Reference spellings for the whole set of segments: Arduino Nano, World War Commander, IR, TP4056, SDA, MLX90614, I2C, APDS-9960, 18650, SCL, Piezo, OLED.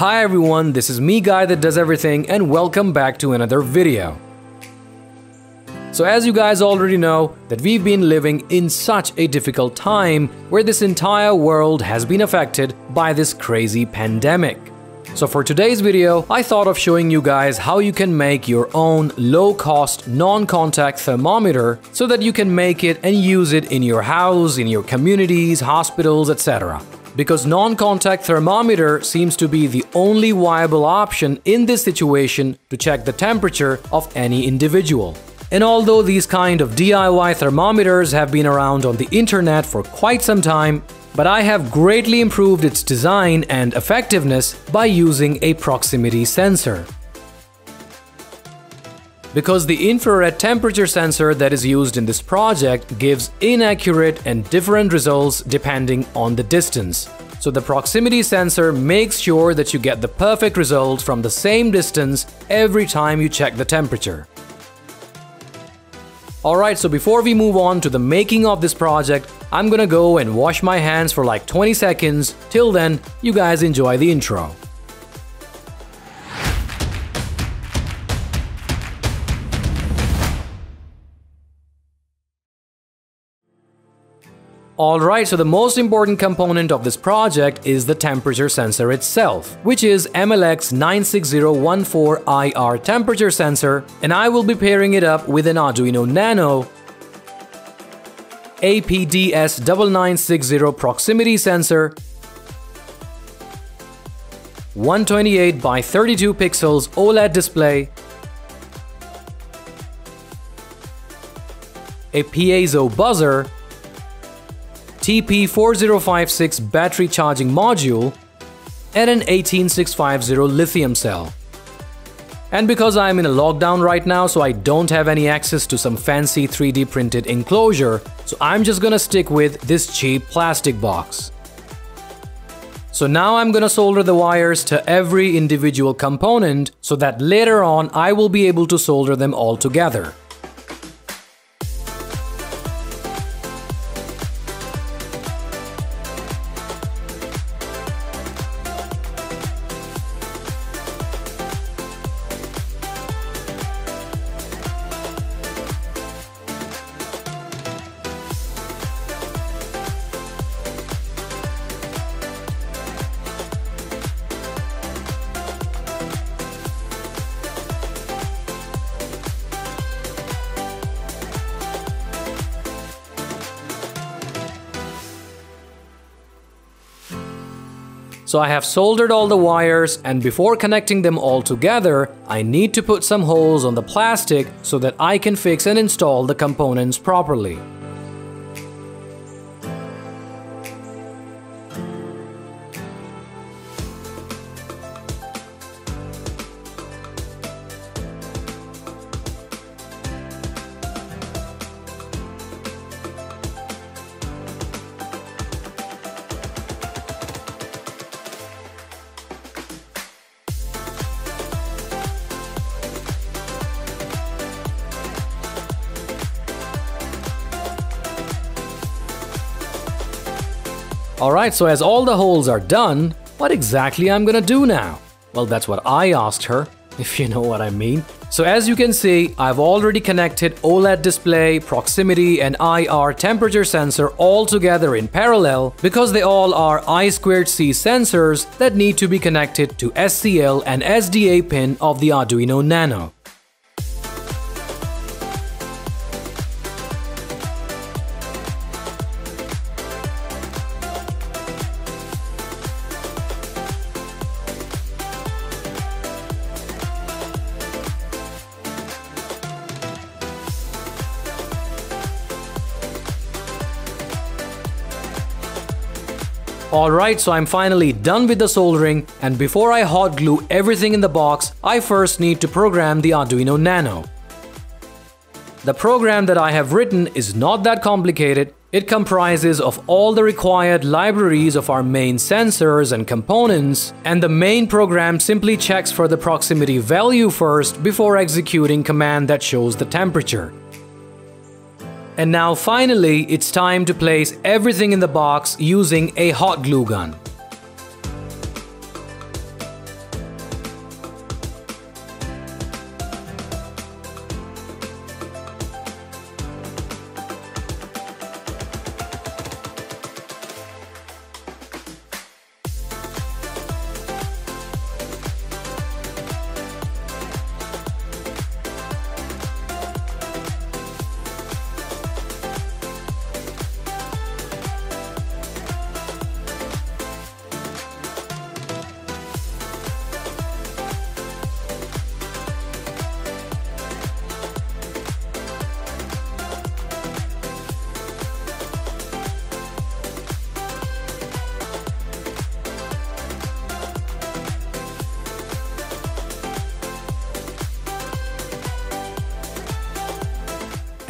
Hi everyone, this is me, guy that does everything, and welcome back to another video. So as you guys already know, that we've been living in such a difficult time where this entire world has been affected by this crazy pandemic. So for today's video, I thought of showing you guys how you can make your own low-cost non-contact thermometer so that you can make it and use it in your house, in your communities, hospitals, etc. Because non-contact thermometer seems to be the only viable option in this situation to check the temperature of any individual. And although these kind of DIY thermometers have been around on the internet for quite some time, but I have greatly improved its design and effectiveness by using a proximity sensor. Because the infrared temperature sensor that is used in this project gives inaccurate and different results depending on the distance. So the proximity sensor makes sure that you get the perfect results from the same distance every time you check the temperature. Alright, so before we move on to the making of this project, I'm gonna go and wash my hands for like 20 seconds. Till then, you guys enjoy the intro. Alright, so the most important component of this project is the temperature sensor itself, which is MLX90614 IR temperature sensor, and I will be pairing it up with an Arduino Nano, APDS-9960 proximity sensor, 128 by 32 pixels OLED display, a piezo buzzer, TP4056 battery charging module, and an 18650 lithium cell. And because I'm in a lockdown right now, so I don't have any access to some fancy 3D printed enclosure, so I'm just gonna stick with this cheap plastic box. So now I'm gonna solder the wires to every individual component so that later on I will be able to solder them all together. So I have soldered all the wires, and before connecting them all together, I need to put some holes on the plastic so that I can fix and install the components properly. Alright, so as all the holes are done, what exactly I'm gonna do now? Well, that's what I asked her, if you know what I mean. So as you can see, I've already connected OLED display, proximity, and IR temperature sensor all together in parallel because they all are I2C sensors that need to be connected to SCL and SDA pin of the Arduino Nano. Alright, so I'm finally done with the soldering, and before I hot glue everything in the box, I first need to program the Arduino Nano. The program that I have written is not that complicated. It comprises of all the required libraries of our main sensors and components, and the main program simply checks for the proximity value first before executing command that shows the temperature. And now finally, it's time to place everything in the box using a hot glue gun.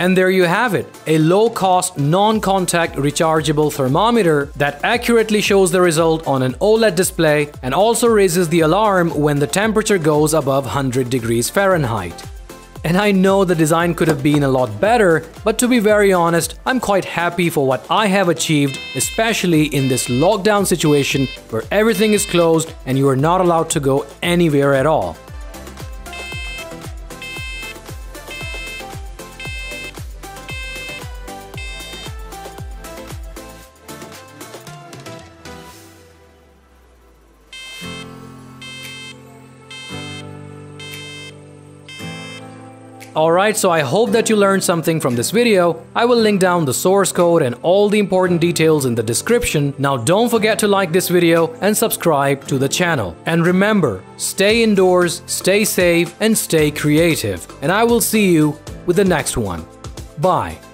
And there you have it, a low-cost, non-contact rechargeable thermometer that accurately shows the result on an OLED display and also raises the alarm when the temperature goes above 100 degrees Fahrenheit. And I know the design could have been a lot better, but to be very honest, I'm quite happy for what I have achieved, especially in this lockdown situation where everything is closed and you are not allowed to go anywhere at all. Alright, so I hope that you learned something from this video. I will link down the source code and all the important details in the description. Now don't forget to like this video and subscribe to the channel. And remember, stay indoors, stay safe and stay creative. And I will see you with the next one. Bye.